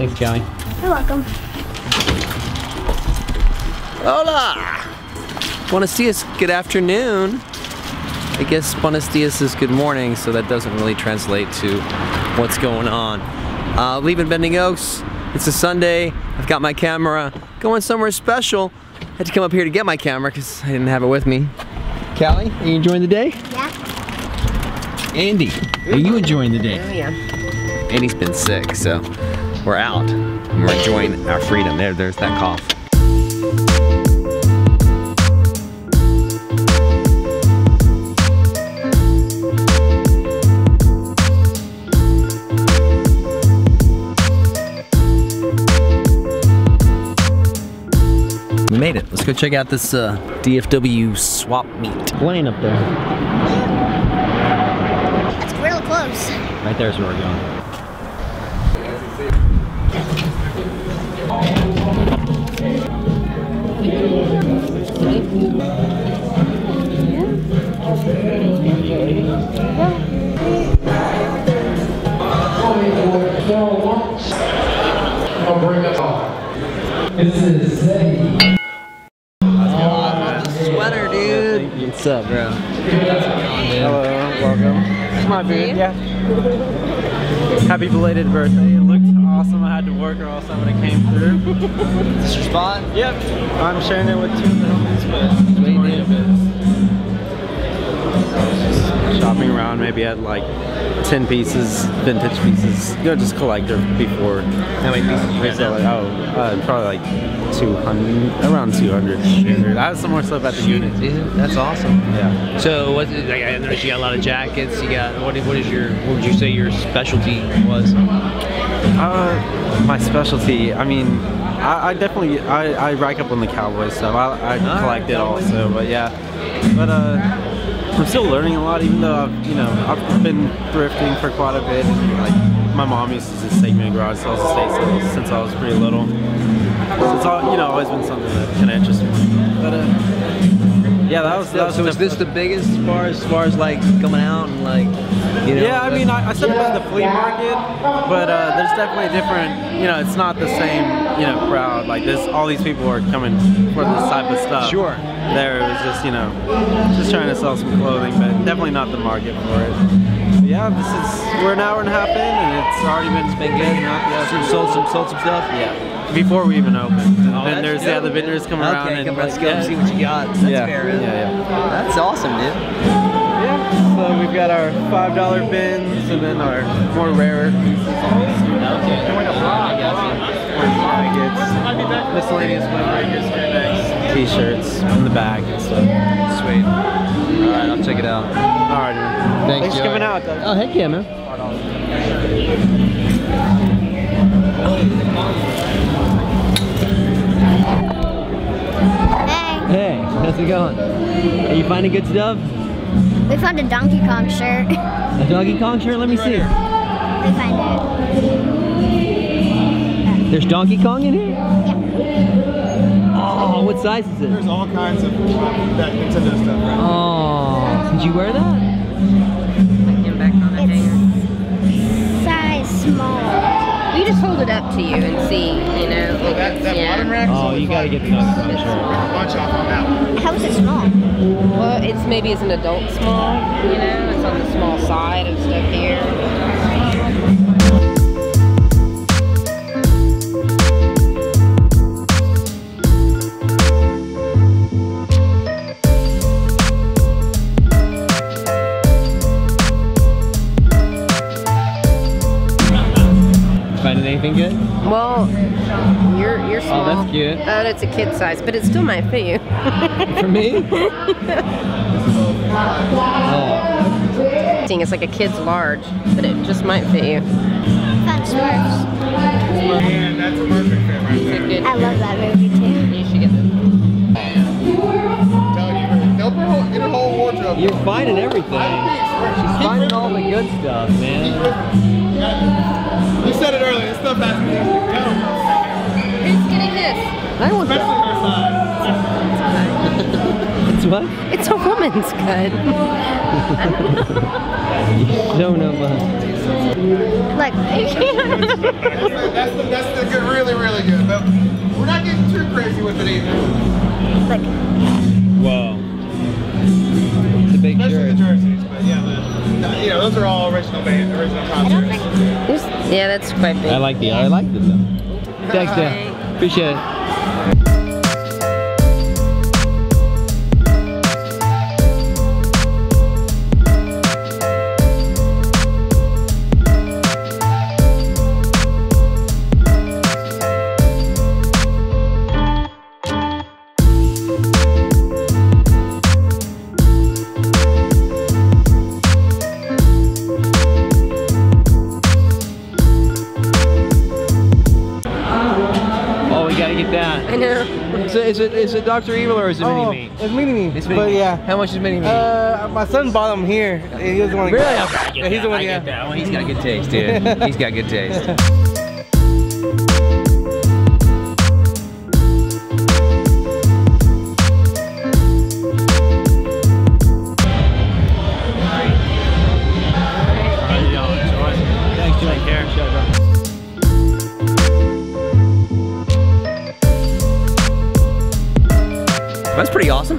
Thanks, Joey. You're welcome. Hola! Buenos dias, good afternoon. I guess buenos dias is good morning, so that doesn't really translate to what's going on. Leaving Bending Oaks. It's a Sunday. I've got my camera. Going somewhere special. I had to come up here to get my camera because I didn't have it with me. Callie, are you enjoying the day? Yeah. Andy, are you enjoying the day? Oh yeah. Andy's been sick, so we're out. And we're enjoying our freedom. There's that cough. Made it. Let's go check out this DFW swap meet. Lane up there. That's real close. Right there's where we're going. This is What's up, bro? Hello, welcome. It's my food, yeah. Happy belated birthday. It looked awesome. I had to work or else I would have came through. Is this your spot? Yep. I'm sharing it with two of the homies, but we need a bit. Shopping around, maybe had like 10 pieces, vintage pieces. You know, just collector before. How many pieces you got? Probably like 200, around 200. I have some more stuff at the unit. That's awesome. Yeah. So what? I noticed you got a lot of jackets. You got what would you say your specialty was? My specialty. I mean, I definitely I rack up on the Cowboys stuff. I collect it also, but yeah. But I'm still learning a lot, even though I've been thrifting for quite a bit. Like my mom used to just take me to garage sales to estate sales since I was pretty little. So it's all, always been something that kind of interests me. But yeah, that was so. Was this the biggest as far as like coming out and like Yeah, I mean, I still play the flea market, but there's definitely different. It's not the same crowd. Like this, all these people are coming for this type of stuff. Sure. There it was just just trying to sell some clothing, but definitely not the market for it. Yeah, we're an hour and a half in, and it's already been good. Yeah, sold some stuff. Yeah, before we even opened. Vendors, yeah, the vendors come around and let's go and see what you got. That's fair, really. Yeah. That's awesome, dude. Yeah, so we've got our $5 bins and then our more rarer pieces. Nuggets, miscellaneous flavors, t-shirts in the back and stuff. Sweet. Alright, I'll check it out. Alright, man. Thanks for coming out, though. Oh, heck yeah, man. Hey, how's it going? Are you finding good stuff? We found a Donkey Kong shirt. A Donkey Kong shirt? Let me see. We find it. There's Donkey Kong in here? Yeah. Oh, what size is it? There's all kinds of that Nintendo stuff right now. Oh, did you wear that? I came back on that hanger. Size small. You just hold it up to you and see, Well, that bottom rack. Oh, you gotta get the nuggets. I'm sure. A bunch off on that one. How is it small? Well, it's maybe as an adult small, It's on the small side and stuff here. Anything good? Well, you're small. Oh, that's cute. Oh, that's a kid size, but it still might fit you. For me? Oh. It's like a kid's large, but it just might fit you. That's yeah, that's a perfect fit right there. Good. I love that movie too. You should get this. Get a whole wardrobe. You're finding everything. She's finding all the good stuff, man. You said it earlier, this stuff has to be go. Who's getting this? I want that. Especially her size. It's what? It's a woman's cut. I don't know. You don't know much. Look. that's the good, really good. But we're not getting too crazy with it either. Look. Whoa. It's a big jersey. Especially the jerseys, but yeah, the, you know, those are all original bands, original concerts. Yeah, that's quite big. I like this though. Thanks, Dan. Right. Appreciate it. Is it Dr. Evil or is it Mini Me? It's Mini Me. But yeah. How much is Mini Me? My son bought him here. He doesn't want to really? Get it. He's the one. Get that one. He's got good taste, dude. He's got good taste. That's pretty awesome.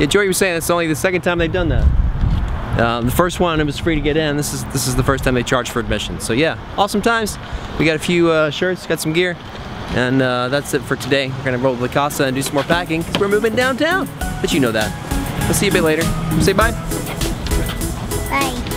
Yeah, Joey was saying that's only the second time they've done that. The first one, it was free to get in. This is the first time they charged for admission. So yeah, awesome times. We got a few shirts, got some gear, and that's it for today. We're gonna roll to La Casa and do some more packing. We're moving downtown, but you know that. We'll see you a bit later. Say bye. Bye.